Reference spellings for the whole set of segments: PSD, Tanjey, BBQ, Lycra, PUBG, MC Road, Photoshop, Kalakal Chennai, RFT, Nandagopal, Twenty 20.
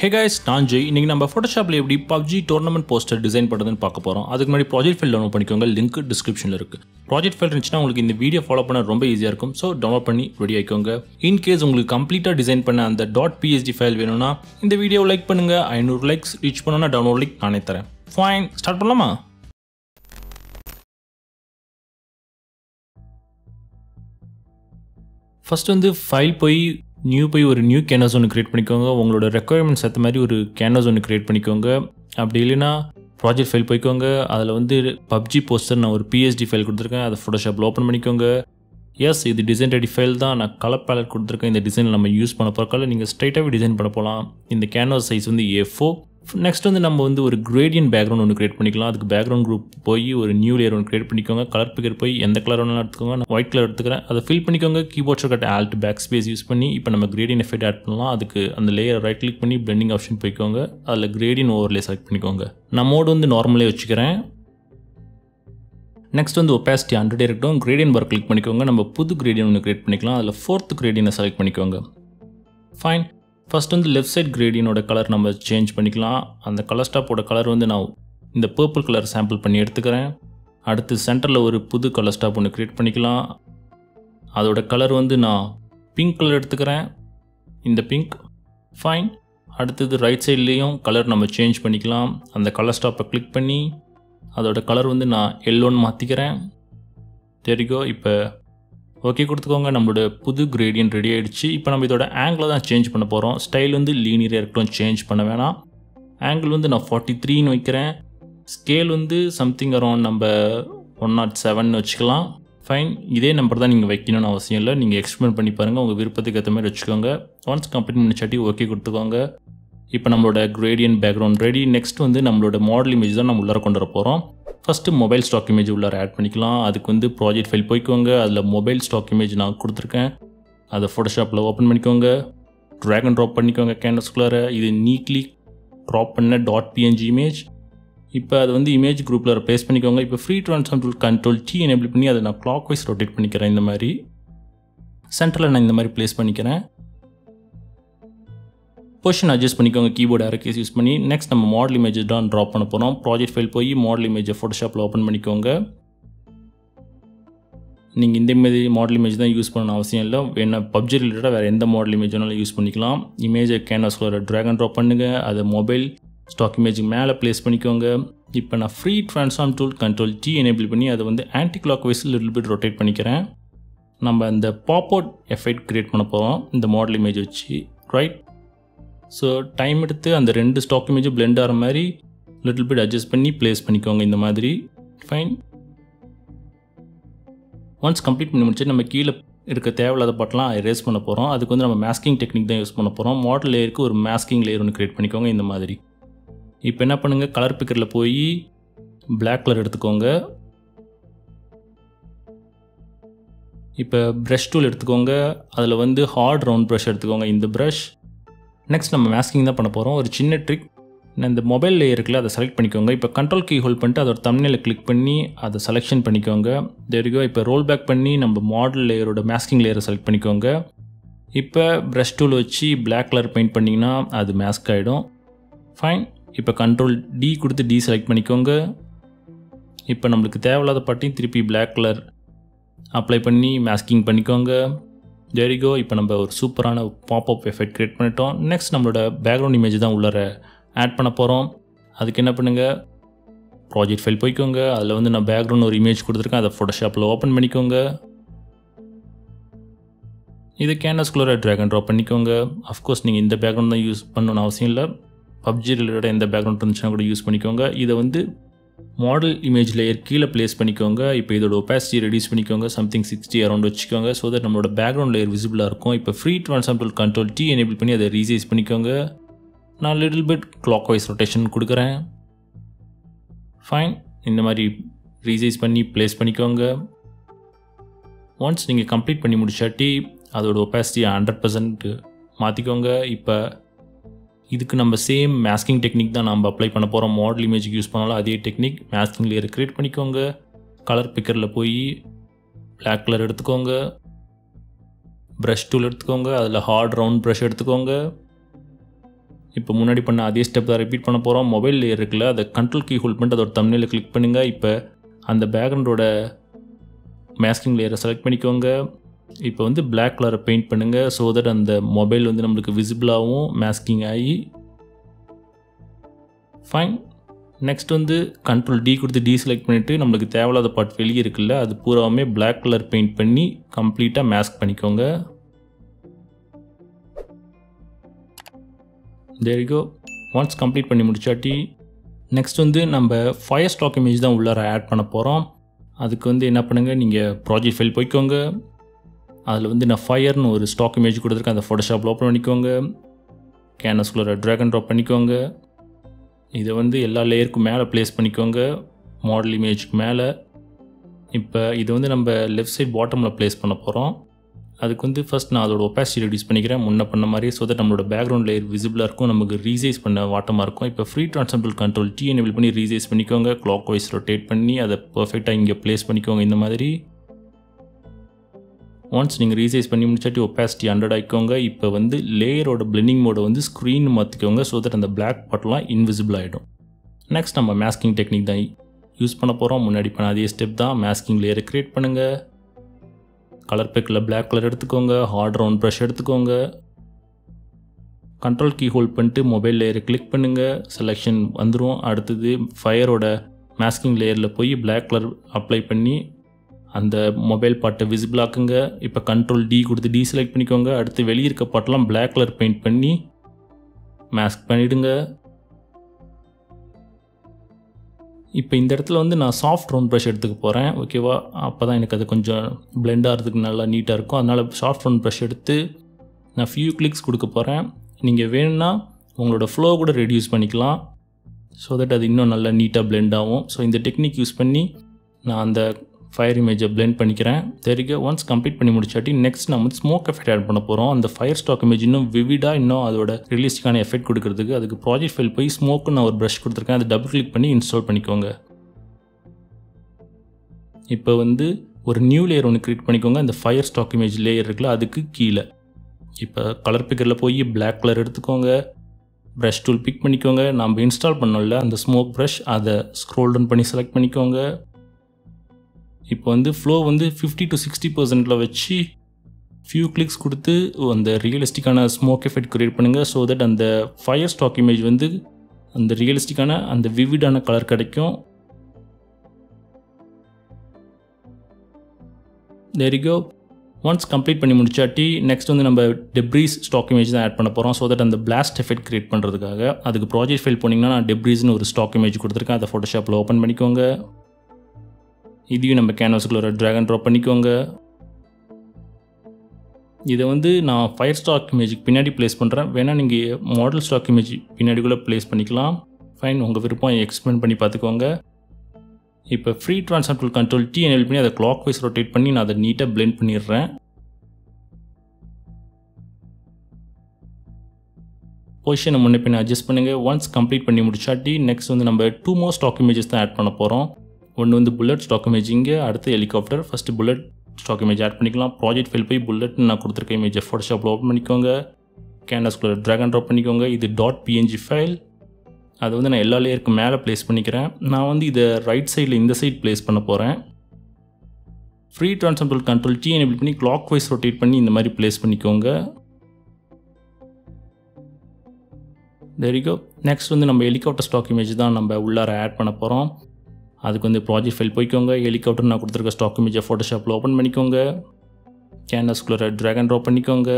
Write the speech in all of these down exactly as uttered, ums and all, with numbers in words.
Hey guys, Tanjey. இன்னைக்கு நம்ம Photoshopல எப்படி P U B G tournament poster design பண்றதுன்னு பார்க்க போறோம். அதுக்கு முன்னாடி project file download பண்ணிக்கோங்க. Link descriptionல இருக்கு. Project file இருந்துச்சுனா உங்களுக்கு இந்த வீடியோ follow பண்ண ரொம்ப ஈஸியா இருக்கும். So download பண்ணி ready ஆயிக்கோங்க. In case உங்களுக்கு completely design பண்ண அந்த .psd file வேணும்னா இந்த வீடியோ லைக் பண்ணுங்க. five hundred likes reach பண்ணனும்னா download link நானே தரேன். Fine, start பண்ணலாமா? First வந்து file போய் New pay or new canvas one create panikonga. Ungaloda requirements at mari or canvas one create panikonga. Apdi illana project file poikonga. Adala vande P U B G poster na or P S D file kuduthirken. Adha Photoshop open panikonga. Yes, idu design ready file da na color palette kuduthirken. Indha design nama use panna porakala neenga straight away design panna polam. Indha canvas size vande A four. Next vande nama vande or gradient background one create panikalam. Adukku background group poi or new layer one create panikonga. Color picker poi endha color ona eduthunga na white color eduthukren adha fill panikonga. Keyboard shortcut alt backspace use panni ipo nama gradient effect add pannalam. Adukku and layer right click panni blending option poikonga. Adha gradient overlay select panikonga. Na mode vande normal la vechikiren. Next vande opacity one hundred irukkum. Gradient bar click panikonga. Nama pudhu gradient one create panikalam. Adha fourth gradient select panikonga. Fine. First on the left side gradient oda color number change panikalam. And the color stop oda color vande now in the purple color sample panni eduthukren. Aduthu center la oru pudhu color stop one create panikalam. Adoda color vande na pink color eduthukren. In the pink. Fine. Aduthu the right side layum color number change panikalam. And the color stop click panni adoda color vande na yellow nu maathikiren. There you go. Ipo okay கொடுத்துக்கோங்க. நம்மளோட புது gradient ready ஆயிடுச்சு. இப்போ நம்ம இதோட angle தான் change பண்ண போறோம். ஸ்டைல் வந்து linear இருக்கட்டும், change பண்ண வேணாம். angle வந்து நான் forty-three னு வைக்கிறேன். ஸ்கேல் வந்து something around நம்ம one oh seven னு வெச்சுக்கலாம். ஃபைன். இதே நம்பர் தான் நீங்க வைக்கணும்னு அவசியம் இல்ல. நீங்க எக்ஸ்பிரிமென்ட் பண்ணி பாருங்க. உங்க விருப்பத்துக்கு ஏத்த மாதிரி வெச்சுக்கோங்க. ஒன்ஸ் கம்ப்ளீட் பண்ணிச்சாட்டி ஓகே கொடுத்துக்கோங்க. இப்போ நம்மளோட gradient background ready. Next வந்து நம்மளோட model image தான் நம்ம உள்ளார கொண்டு வர போறோம். First mobile stock image உள்ளார ஆட் பண்ணிக்கலாம். அதுக்கு வந்து project file போய்க்கோங்க. அதுல mobile stock image நான் கொடுத்திருக்கேன். அத Photoshopல ஓபன் பண்ணிக்கோங்க. drag and drop பண்ணிக்கோங்க canvas குள்ளார. இது neatly crop பண்ண .png image. இப்போ அது வந்து image groupல paste பண்ணிக்கோங்க. இப்போ free transform tool control T enable பண்ணி அத நான் clockwise rotate பண்ணிக்கிறேன் இந்த மாதிரி. சென்டர்ல நான் இந்த மாதிரி place பண்ணிக்கிறேன். Position adjust பண்ணிக்கோங்க keyboard arrow keys யூஸ் பண்ணி. நெக்ஸ்ட் நம்ம model image தான் drop பண்ண போறோம். project file போய் model image Photoshopல ஓபன் பண்ணிக்கோங்க. நீங்க இந்த மாதிரி model image தான் யூஸ் பண்ண அவசியம் இல்ல. வேணா P U B G related வேற எந்த model image வேணாலும் யூஸ் பண்ணிக்கலாம். image canvas குள்ள drag and drop பண்ணுங்க. அத mobile stock image மேல place பண்ணிக்கோங்க. இப்போ நான் free transform tool control T enable பண்ணி அத வந்து anti clockwise little bit rotate பண்ணிக்கிறேன். நம்ம அந்த pop out effect create பண்ண போறோம் இந்த model image வச்சு. right. So time எடுத்து அந்த ரெண்டு ஸ்டாக் இமேஜ் blend ஆற மாதிரி little bit adjust பண்ணி place பண்ணிக்கோங்க இந்த மாதிரி. fine. once complete பண்ணி முடிச்சா நம்ம கீழ இருக்க தேவையில்லாத பட்டலாம் erase பண்ண போறோம். அதுக்கு வந்து நம்ம masking டெக்னிக் தான் யூஸ் பண்ண போறோம். model layerக்கு ஒரு masking layer ஒன்னு create பண்ணிக்கோங்க இந்த மாதிரி. இப்போ என்ன பண்ணுங்க color pickerல போய் black color எடுத்துக்கோங்க. இப்போ brush tool எடுத்துக்கோங்க. அதுல வந்து hard round brush எடுத்துக்கோங்க இந்த brush. Next நம்ம masking தான் பண்ண போறோம். ஒரு சின்ன ட்ரிக். நான் இந்த மொபைல் லேயர்க்குள்ள அத செலக்ட் பண்ணிக்கோங்க. இப்போ கண்ட்ரோல் கீ ஹோல்ட் பண்ணிட்டு அதோட thumbnail-ல click பண்ணி அத செலக்ஷன் பண்ணிக்கோங்க. there you go. இப்போ ரோல் பேக் பண்ணி நம்ம மாடல் லேயரோட masking layer-ஐ செலக்ட் பண்ணிக்கோங்க. இப்போ brush tool வச்சு black color paint பண்ணீங்கன்னா அது mask ஆயிடும். fine. இப்போ control D கொடுத்து D செலக்ட் பண்ணிக்கோங்க. இப்போ நமக்கு தேவையில்லாத பட்டியை திருப்பி black color அப்ளை பண்ணி masking பண்ணிக்கோங்க. there you go. இப்போ நம்ம ஒரு சூப்பரான pop-up effect create பண்ணிட்டோம். next நம்மளோட background image தான் உள்ளார ஆட் பண்ண போறோம். அதுக்கு என்ன பண்ணுங்க project file போய்க்கோங்க. அதுல வந்து நான் background ஒரு image கொடுத்திருக்கேன். அத Photoshopல ஓபன் பண்ணிக்கோங்க. இது canvas குள்ள drag and drop பண்ணிக்கோங்க. of course நீங்க இந்த background தான் யூஸ் பண்ணனும் அவசியம் இல்ல. P U B G related எந்த background இருந்துச்சுனா கூட யூஸ் பண்ணிக்கோங்க. இத வந்து model image layer கீழ place பண்ணிக்கோங்க. இப்போ இதோட opacity reduce பண்ணிக்கோங்க. something sixty around வச்சுக்கோங்க. so that நம்மளோட background layer visible-ஆ இருக்கும். இப்போ free transform tool control T enable பண்ணி அதை resize பண்ணிக்கோங்க. நான் little bit clockwise rotation கொடுக்கிறேன். fine. இந்த மாதிரி resize பண்ணி place பண்ணிக்கோங்க. once நீங்க complete பண்ணி முடிச்சாட்டி அதோட opacity one hundred percent மாத்திக்கோங்க. இப்போ இதுக்கு நம்ம சேம் மாஸ்கிங் டெக்னிக் தான் நாம அப்ளை பண்ண போறோம். மாடல் இமேஜ்க்கு யூஸ் பண்ணால அதே டெக்னிக் மாஸ்கிங் லேயர் கிரியேட் பண்ணிக்கோங்க. கலர் பிக்கர்ல போய் black color எடுத்துக்கோங்க. brush tool எடுத்துக்கோங்க. அதுல hard round brush எடுத்துக்கோங்க. இப்போ முன்னாடி பண்ண அதே ஸ்டெப் தான் ரிப்பீட் பண்ண போகிறோம். மொபைல் லேயர் இருக்குல்ல, அதை கண்ட்ரோல் கீ ஹோல்ட் பண்ணிட்டு அதோட தம்ப்நெயில் கிளிக் பண்ணுங்கள். இப்போ அந்த பேக்ரவுண்டோட மேஸ்கிங் லேயரை செலக்ட் பண்ணிக்கோங்க. இப்போ வந்து பிளாக் கலரை பெயிண்ட் பண்ணுங்கள். ஸோ தட் அந்த மொபைல் வந்து நம்மளுக்கு விசிபிளாகவும் மேஸ்கிங் ஆகி ஃபைன். நெக்ஸ்ட் வந்து கண்ட்ரோல் டி கொடுத்து டி செலக்ட் பண்ணிவிட்டு நம்மளுக்கு தேவையில்லாத பார்ட் வெளியே இருக்குல்ல, அது பூராவுமே பிளாக் கலர் பெயிண்ட் பண்ணி கம்ப்ளீட்டாக மேஸ்க் பண்ணிக்கோங்க. there you go. once complete பண்ணி முடிச்சாட்டி நெக்ஸ்ட் வந்து நம்ம ஃபயர் ஸ்டாக் இமேஜ் தான் உள்ளார ஆட் பண்ண போகிறோம். அதுக்கு வந்து என்ன பண்ணுங்கள், நீங்கள் ப்ராஜெக்ட் ஃபைல் போய்க்கோங்க. அதில் வந்து நான் ஃபயர்னு ஒரு ஸ்டாக் இமேஜ் கொடுத்துருக்கேன். அந்த ஃபோட்டோஷாப்பில் ஓப்பன் பண்ணிக்கோங்க. கேன்வஸ்குள்ளே ட்ராக் அண்ட் ட்ராப் பண்ணிக்கோங்க. இதை வந்து எல்லா லேயருக்கும் மேலே ப்ளேஸ் பண்ணிக்கோங்க, மாடல் இமேஜுக்கு மேலே. இப்போ இது வந்து நம்ம லெஃப்ட் சைட் பாட்டமில் ப்ளேஸ் பண்ண போகிறோம். அதுக்கு வந்து ஃபஸ்ட் நான் அதோட ஒபாசிட்டி ரெடியூஸ் பண்ணிக்கிறேன் முன்ன பண்ண மாதிரி. ஸோ தட் நம்மளோட பேக்ரவுண்ட் லேயர் விசிபிளாக இருக்கும், நமக்கு ரீசைஸ் பண்ண வாட்டமாக இருக்கும். இப்போ free transformable control D enable பண்ணி ரீசைஸ் பண்ணிக்கோங்க. கிளாக் வைஸ் ரொட்டேட் பண்ணி அதை பர்ஃபெக்டாக இங்கே ப்ளேஸ் பண்ணிக்கோங்க இந்த மாதிரி. ஒன்ஸ் நீங்கள் ரீசைஸ் பண்ணி முடிச்சாட்டி ஒபாசிட்டி ஹண்ட்ரட் ஆகிக்கோங்க. இப்போ வந்து லேயரோட பிளெண்டிங் மோடை வந்து ஸ்க்ரீன் மாற்றிக்கோங்க. ஸோ தட் அந்த பிளாக் பாட்டெலாம் இன்விசிபிள் ஆகிடும். நெக்ஸ்ட் நம்ம மேஸ்கிங் டெக்னிக் தான் யூஸ் பண்ண போகிறோம். முன்னாடி பண்ண அதே ஸ்டெப் தான். மேஸ்கிங் லேயரை க்ரியேட் பண்ணுங்கள். கலர் பேக்கில் பிளாக் கலர் எடுத்துக்கோங்க. ஹார்ட் ரவுண்ட் ப்ரஷ் எடுத்துக்கோங்க. கண்ட்ரோல் கீ ஹோல்ட் பண்ணிட்டு மொபைல் லேயரை கிளிக் பண்ணுங்கள். செலெக்ஷன் வந்துடும். அடுத்தது ஃபயரோட மேஸ்கிங் லேயரில் போய் பிளாக் கலர் அப்ளை பண்ணி அந்த மொபைல் பார்ட்டை விசிபிள் ஆக்குங்க. இப்போ கண்ட்ரோல் டி கொடுத்து டி செலக்ட் பண்ணிக்கோங்க. அடுத்து வெளியே இருக்க பார்ட்டெலாம் பிளாக் கலர் பெயிண்ட் பண்ணி மேஸ்க் பண்ணிவிடுங்க. இப்போ இந்த இடத்துல வந்து நான் சாஃப்ட் ரவுண்ட் ப்ரஷ் எடுத்துக்க போகிறேன், ஓகேவா? அப்போ தான் எனக்கு அது கொஞ்சம் பிளெண்ட் ஆகிறதுக்கு நல்லா நீட்டாக இருக்கும். அதனால் சாஃப்ட் ரவுண்ட் ப்ரஷ் எடுத்து நான் ஃபியூ கிளிக்ஸ் கொடுக்க போகிறேன். நீங்கள் வேணும்னா உங்களோட ஃப்ளோ கூட ரெடியூஸ் பண்ணிக்கலாம். ஸோ தட் அது இன்னும் நல்லா நீட்டாக பிளெண்ட் ஆகும். ஸோ இந்த டெக்னிக் யூஸ் பண்ணி நான் அந்த ஃபயர் இமேஜை பிளெண்ட் பண்ணிக்கிறேன். தெரியுங்க. ஒன்ஸ் கம்ப்ளீட் பண்ணி முடிச்சாட்டி நெக்ஸ்ட் நம்ம வந்து ஸ்மோக் எஃபெக்ட் ஆட் பண்ண போகிறோம். அந்த ஃபயர் ஸ்டாக் இமேஜ் இன்னும் விவிடாக இன்னும் அதோட ரியலிஸ்டிக்கான எஃபெக்ட் கொடுக்கறதுக்கு அதுக்கு ப்ராஜெக்ட் ஃபைல் போய் ஸ்மோக்குன்னு நான் ஒரு ப்ரஷ் கொடுத்துருக்கேன். அதை டபுள் கிளிக் பண்ணி இன்ஸ்டால் பண்ணிக்கோங்க. இப்போ வந்து ஒரு நியூ லேயர் ஒன்று க்ரியேட் பண்ணிக்கோங்க. அந்த ஃபயர் ஸ்டாக் இமேஜ் லேயர் இருக்குல்ல, அதுக்கு கீழே இப்போ கலர் பிக்கரில் போய் பிளாக் கலர் எடுத்துக்கோங்க. ப்ரஷ் டூல் பிக் பண்ணிக்கோங்க. நம்ம இன்ஸ்டால் பண்ணோம்ல அந்த ஸ்மோக் ப்ரஷ், அதை ஸ்க்ரோல் டவுன் பண்ணி செலக்ட் பண்ணிக்கோங்க. இப்போ வந்து ஃப்ளோ வந்து ஃபிஃப்டி டு சிக்ஸ்டி பர்சன்ட்டில் வச்சு ஃபியூ கிளிக்ஸ் கொடுத்து அந்த ரியலிஸ்டிக்கான ஸ்மோக் எஃபெக்ட் க்ரியேட் பண்ணுங்கள். ஸோ தட் அந்த ஃபயர் ஸ்டாக் இமேஜ் வந்து அந்த ரியலிஸ்டிக்கான அந்த விவிடான கலர் கிடைக்கும். there you go. Once complete பண்ணி முடிச்சாட்டி நெக்ஸ்ட் வந்து நம்ம டெப்ரீஸ் ஸ்டாக் இமேஜ் தான் ஆட் பண்ண போகிறோம். ஸோ தட் அந்த பிளாஸ்ட் எஃபெக்ட் க்ரியேட் பண்ணுறதுக்காக அதுக்கு ப்ராஜெக்ட் ஃபைல் போனீங்கன்னா நான் டெப்ரீஸ்னு ஒரு ஸ்டாக் இமேஜ் கொடுத்துருக்கேன். அதை ஃபோட்டோஷாப்பில் ஓப்பன் பண்ணிக்கோங்க. இதையும் நம்ம கேன்வாஸுக்குள்ள ஒரு ட்ராக் அண்ட் ட்ராப் பண்ணிக்கோங்க. இதை வந்து நான் ஃபயர் ஸ்டாக் இமேஜுக்கு பின்னாடி ப்ளேஸ் பண்ணுறேன். வேணால் நீங்கள் மாடல் ஸ்டாக் இமேஜ் பின்னாடி கூட ப்ளேஸ் பண்ணிக்கலாம். ஃபைன், உங்கள் விருப்பம், எக்ஸ்பிளைன் பண்ணி பார்த்துக்கோங்க. இப்போ free transformable control D enable பண்ணி அதை கிளாக் வைஸ் ரொட்டேட் பண்ணி நான் அதை நீட்டாக பிளெண்ட் பண்ணிடுறேன். பொசிஷனை முன்னே பின்ன அட்ஜஸ்ட் பண்ணுங்கள். ஒன்ஸ் கம்ப்ளீட் பண்ணி முடிச்சாட்டி நெக்ஸ்ட் வந்து நம்ம டூ மோர் ஸ்டாக் இமேஜஸ் தான் ஆட் பண்ண போகிறோம். ஒன்று வந்து புல்லட் ஸ்டாக் இமேஜ் இங்கே, அடுத்து helicopter. First bullet stock image add பண்ணிக்கலாம். ப்ராஜெக்ட் ஃபைல் போய் புல்லட்னு நான் கொடுத்துருக்க இமேஜை ஃபோட்டோஷாப்பில் ஓப்பன் பண்ணிக்கோங்க. கேன்வாஸ்குள்ளே ட்ராக் அண்ட் ட்ராப் பண்ணிக்கோங்க. இது டாட் பிஎன்ஜி ஃபைல். அது வந்து நான் எல்லா லேயருக்கும் மேலே ப்ளேஸ் பண்ணிக்கிறேன். நான் வந்து இதை ரைட் சைடில் இந்த சைட் ப்ளேஸ் பண்ண போகிறேன். Free transformable control D enable பண்ணி கிளாக் வைஸ் ரொட்டேட் பண்ணி இந்த மாதிரி ப்ளேஸ் பண்ணிக்கோங்க. there you go. நெக்ஸ்ட் வந்து நம்ம ஹெலிகாப்டர் ஸ்டாக் இமேஜ் தான் நம்ம உள்ளார ஆட் பண்ண போகிறோம். அதுக்கு வந்து ப்ராஜெக்ட் ஃபைல் போய்க்கோங்க. ஹெலிகாப்டர் நான் கொடுத்துருக்க ஸ்டாக் இமேஜை ஃபோட்டோஷாப்பில் ஓப்பன் பண்ணிக்கோங்க. கேன்வாஸ்குள்ளே ட்ராக் அண்ட் ட்ராப் பண்ணிக்கோங்க.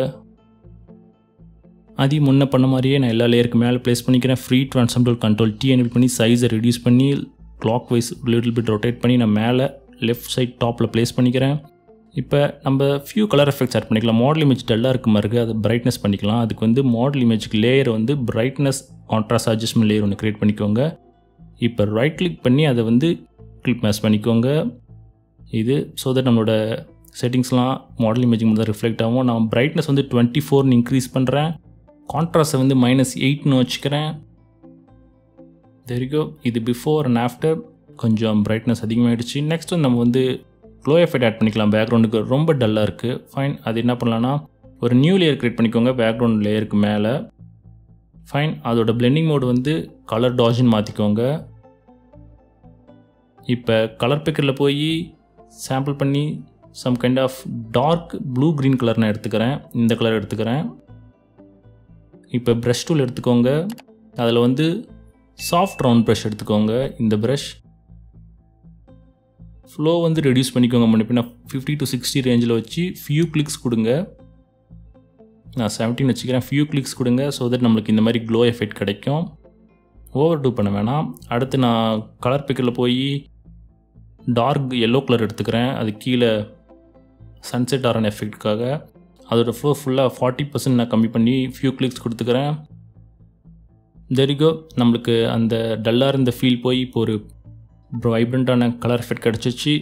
அதையும் முன்ன பண்ண மாதிரியே நான் எல்லா லேயருக்கு மேலே ப்ளேஸ் பண்ணிக்கிறேன். Free transformable control D enable பண்ணி சைஸை ரெடியூஸ் பண்ணி clockwise little bit rotate பண்ணி நான் மேலே லெஃப்ட் சைட் டாப்பில் ப்ளேஸ் பண்ணிக்கிறேன். இப்போ நம்ம ஃபியூ கலர் எஃபெக்ட்ஸ் ஆட் பண்ணிக்கலாம். மாடல் இமேஜ் டல்லாக இருக்க மாதிரி இருக்குது, அதை பிரைட்னஸ் பண்ணிக்கலாம். அதுக்கு வந்து மாடல் இமேஜுக்கு லேயர் வந்து பிரைட்னஸ் கான்ட்ராஸ்ட் அட்ஜஸ்ட்மெண்ட் லேயர் ஒன்று க்ரியேட் பண்ணிக்கோங்க. இப்போ ரைட் கிளிக் பண்ணி அதை வந்து கிளிப் மேஸ் பண்ணிக்கோங்க. இது ஸோ தட் நம்மளோட செட்டிங்ஸ்லாம் மாடல் இமேஜ் மட்டும் தான் ரிஃப்ளெக்ட் ஆகும். நான் பிரைட்னஸ் வந்து டுவெண்ட்டி ஃபோர்னு இன்க்ரீஸ் பண்ணுறேன். கான்ட்ராஸ்ட்டை வந்து மைனஸ் எயிட்னு வச்சுக்கிறேன். there you go. இது பிஃபோர் அண்ட் ஆஃப்டர். கொஞ்சம் பிரைட்னஸ் அதிகமாகிடுச்சு. நெக்ஸ்ட் வந்து நம்ம வந்து க்ளோ எஃபெக்ட் ஆட் பண்ணிக்கலாம். பேக்ரவுண்டுக்கு ரொம்ப டல்லாக இருக்குது. ஃபைன், அது என்ன பண்ணலான்னா ஒரு நியூ லேயர் க்ரியேட் பண்ணிக்கோங்க. பேக்ரவுண்ட் லேயருக்கு மேலே ஃபைன். அதோட blending mode வந்து கலர் டாஜின் மாற்றிக்கோங்க. இப்போ கலர் பிக்கரில் போய் சாம்பிள் பண்ணி some kind of dark blue green color நான் எடுத்துக்கிறேன், இந்த கலர் எடுத்துக்கிறேன். இப்போ brush tool எடுத்துக்கோங்க, அதில் வந்து soft round brush எடுத்துக்கோங்க, இந்த brush. flow வந்து reduce பண்ணிக்கோங்க, முன்ன fifty to sixty rangeல வச்சு few clicks கொடுங்க. நான் seventeen வச்சுக்கிறேன், few clicks கொடுங்க. ஸோ தட் நம்மளுக்கு இந்த மாதிரி glow effect கிடைக்கும். ஓவர் டூ பண்ண வேணாம். அடுத்து நான் கலர் பிக்கரில் போய் டார்க் எல்லோ கலர் எடுத்துக்கிறேன், அது கீழே சன்செட் ஆரன் எஃபெக்டுக்காக. அதோடய ஃப்ளோ ஃபுல்லாக ஃபார்ட்டி பர்சன்ட் நான் கம்மி பண்ணி ஃபியூ கிளிக்ஸ் கொடுத்துக்கிறேன். தெரிகோ நம்மளுக்கு அந்த டல்லாக இருந்த ஃபீல் போய் இப்போ ஒரு வைப்ரண்ட்டான கலர் எஃபெக்ட் கிடச்சிச்சு.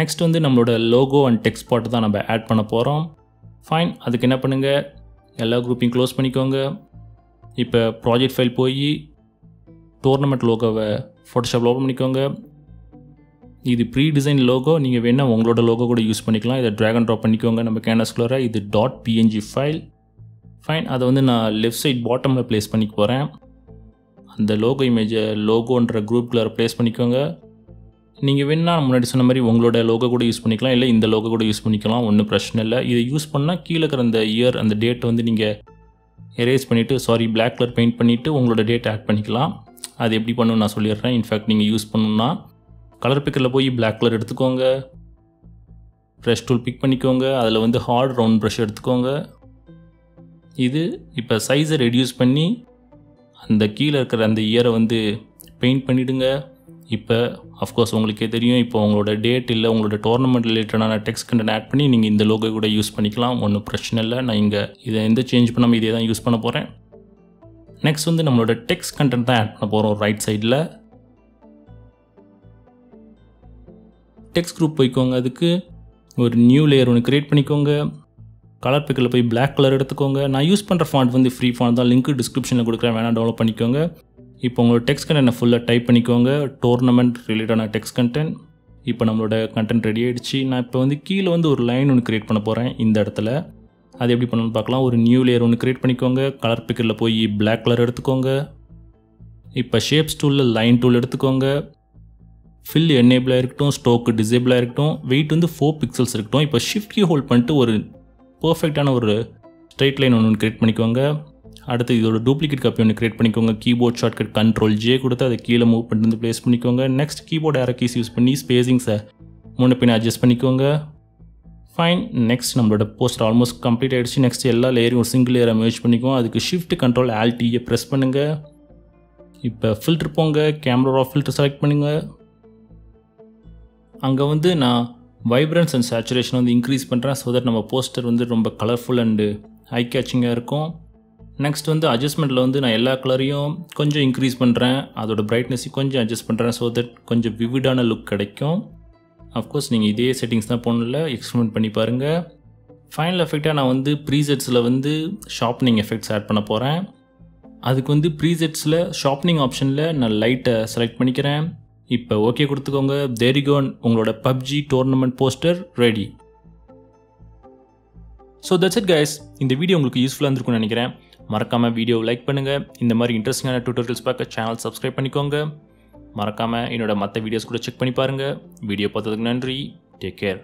நெக்ஸ்ட் வந்து நம்மளோட லோகோ அண்ட் டெக்ஸ்ட் பாட்டு தான் நம்ம ஆட் பண்ண போகிறோம். ஃபைன், அதுக்கு என்ன பண்ணுங்கள், எல்லா குரூப்பையும் க்ளோஸ் பண்ணிக்கோங்க. இப்போ ப்ராஜெக்ட் ஃபைல் போய் டோர்னமெண்ட் லோகோவை ஃபோட்டோஷாப்பில் ஓப்பன் பண்ணிக்கோங்க. இது ப்ரீ டிசைன் லோகோ, நீங்கள் வேணால் உங்களோட லோகோ கூட யூஸ் பண்ணிக்கலாம். இதை ட்ராக் அண்ட் ட்ராப் பண்ணிக்கோங்க நம்ம கேன்வாஸ்குள்ளே. இது டாட் பிஎன்ஜி ஃபைல். ஃபைன், அதை வந்து நான் லெஃப்ட் சைட் பாட்டமில் ப்ளேஸ் பண்ணிக்க போகிறேன். அந்த லோகோ இமேஜை லோகோன்ற குரூப்பில் ப்ளேஸ் பண்ணிக்கோங்க. நீங்கள் வேணால் முன்னாடி சொன்ன மாதிரி உங்களோட லோகோ கூட யூஸ் பண்ணிக்கலாம், இல்லை இந்த லோகோ கூட யூஸ் பண்ணிக்கலாம், ஒன்றும் பிரச்சனை இல்லை. இதை யூஸ் பண்ணால் கீழே இருக்கிற அந்த இயர் அந்த டேட்டை வந்து நீங்கள் எரேஸ் பண்ணிவிட்டு சாரி பிளாக் கலர் பெயிண்ட் பண்ணிவிட்டு உங்களோட டேட் ஆட் பண்ணிக்கலாம். அது எப்படி பண்ணணும்னு நான் சொல்லிடுறேன். இன்ஃபேக்ட் நீங்கள் யூஸ் பண்ணணுன்னா கலர் பிக்கரில் போய் பிளாக் கலர் எடுத்துக்கோங்க, ப்ரெஷ் டூல் பிக் பண்ணிக்கோங்க, அதில் வந்து ஹார்ட் ரவுண்ட் ப்ரெஷ் எடுத்துக்கோங்க. இது இப்போ சைஸை ரெடியூஸ் பண்ணி அந்த கீழே இருக்கிற அந்த இயரை வந்து பெயிண்ட் பண்ணிவிடுங்க. இப்போ அஃப்கோர்ஸ் உங்களுக்கே தெரியும், இப்போ உங்களோட டேட் இல்லை உங்களோட டோர்னமெண்ட் ரிலேட்டடான டெக்ஸ்ட் கண்டென்ட் ஆட் பண்ணி நீங்கள் இந்த லோகோ கூட யூஸ் பண்ணிக்கலாம், ஒன்றும் பிரச்சனை இல்லை. நான் இங்கே இதை எந்த சேஞ்ச் பண்ணாமல் இதே தான் யூஸ் பண்ண போகிறேன். நெக்ஸ்ட் வந்து நம்மளோட டெக்ஸ்ட் கண்டென்ட் தான் ஆட் பண்ண போகிறோம். ரைட் சைடில் டெக்ஸ்ட் குரூப் போய்க்கோங்க, அதுக்கு ஒரு நியூ லேயர் ஒன்று க்ரியேட் பண்ணிக்கோங்க. கலர் பிக்கில் போய் பிளாக் கலர் எடுத்துக்கோங்க. நான் யூஸ் பண்ணுற ஃபாண்ட் வந்து ஃப்ரீ ஃபாண்ட் தான், லிங்க் டிஸ்கிரிப்ஷனில் கொடுக்குறேன், வேணால் டவுன்லோட் பண்ணிக்கோங்க. இப்போ உங்களோட டெக்ஸ்ட் கண்டென்ட் ஃபுல்லாக டைப் பண்ணிக்கோங்க, டோர்னமெண்ட் ரிலேட்டடான டெக்ஸ்ட் கண்டென்ட். இப்போ நம்மளோட கண்டென்ட் ரெடி ஆகிடுச்சு. நான் இப்போ வந்து கீழே வந்து ஒரு லைன் ஒன்று க்ரியேட் பண்ண போகிறேன் இந்த இடத்துல. அது எப்படி பண்ணணும்னு பார்க்கலாம். ஒரு நியூ லேயர் ஒன்று க்ரியேட் பண்ணிக்கோங்க, கலர் பிக்கரில் போய் பிளாக் கலர் எடுத்துக்கோங்க. இப்போ ஷேப்ஸ் டூலில் லைன் டூல் எடுத்துக்கோங்க. ஃபில் எனேபிளாக இருக்கட்டும், ஸ்டோக்கு டிசேபிளாக இருக்கட்டும், வெயிட் வந்து ஃபோர் பிக்சல்ஸ் இருக்கட்டும். இப்போ ஷிஃப்ட் கீ ஹோல்ட் பண்ணிட்டு ஒரு பர்ஃபெக்டான ஒரு ஸ்ட்ரைட் லைன் ஒன்று க்ரியேட் பண்ணிக்கோங்க. அடுத்து இதோட டூப்ளிகேட் காப்பி ஒன்று க்ரியேட் பண்ணிக்கோங்க. கீபோர்ட் ஷார்ட்கட் கண்ட்ரோல் ஜே கொடுத்து அதை கீழே மூவ் பண்ணிட்டு ப்ளேஸ் பண்ணிக்கோங்க. Next keyboard arrow keys use பண்ணி ஸ்பேஸிங்ஸை மூணு பின் அட்ஜஸ்ட் பண்ணிக்கோங்க. ஃபைன், நெக்ஸ்ட் நம்மளோட போஸ்ட் ஆல்மோஸ்ட் கம்ப்ளீட் ஆகிடுச்சு. நெக்ஸ்ட் எல்லா லேயரும் ஒரு சிங்கிள் லேயரை மெர்ஜ் பண்ணிக்கோங்க. அதுக்கு ஷிஃப்ட் கண்ட்ரோல் ஆல்ட்டியை ப்ரெஸ் பண்ணுங்கள். இப்போ ஃபில்ட்ரு போங்க, கேமரா ஃபில்ட்ரு செலக்ட் பண்ணுங்கள். அங்கே வந்து நான் வைப்ரன்ஸ் அண்ட் சேச்சுரேஷன் வந்து இன்க்ரீஸ் பண்ணுறேன். ஸோ தட் நம்ம போஸ்டர் வந்து ரொம்ப கலர்ஃபுல் அண்டு ஐ கேச்சிங்காக இருக்கும். நெக்ஸ்ட் வந்து அட்ஜஸ்ட்மெண்ட்டில் வந்து நான் எல்லா கலரையும் கொஞ்சம் இன்க்ரீஸ் பண்ணுறேன், அதோட பிரைட்னஸையும் கொஞ்சம் அட்ஜஸ்ட் பண்ணுறேன். ஸோ தட் கொஞ்சம் விவிடான லுக் கிடைக்கும். அஃப்கோர்ஸ் நீங்கள் இதே செட்டிங்ஸ் தான் போகணும்ல, எக்ஸ்பெரிமெண்ட் பண்ணி பாருங்கள். ஃபைனல் எஃபெக்டாக நான் வந்து ப்ரீசெட்ஸில் வந்து ஷார்ப்னிங் எஃபெக்ட்ஸ் ஆட் பண்ண போகிறேன். அதுக்கு வந்து ப்ரீசெட்ஸில் ஷார்ப்னிங் ஆப்ஷனில் நான் லைட்டை செலக்ட் பண்ணிக்கிறேன். இப்போ ஓகே கொடுத்துக்கோங்க. தேரிகோன் உங்களோட PUBG tournament poster ready. So that's it guys. இந்த வீடியோ உங்களுக்கு யூஸ்ஃபுல்லாக இருந்திருக்கும்னு நினைக்கிறேன். மறக்காமல் வீடியோவை லைக் பண்ணுங்கள். இந்த மாதிரி இன்ட்ரெஸ்டிங்கான டியூட்டோரியல்ஸ் பார்க்க சேனல் சப்ஸ்கிரைப் பண்ணிக்கோங்க. மறக்காமல் என்னோட மற்ற வீடியோஸ் கூட செக் பண்ணி பாருங்கள். வீடியோ பார்த்ததுக்கு நன்றி. Take care.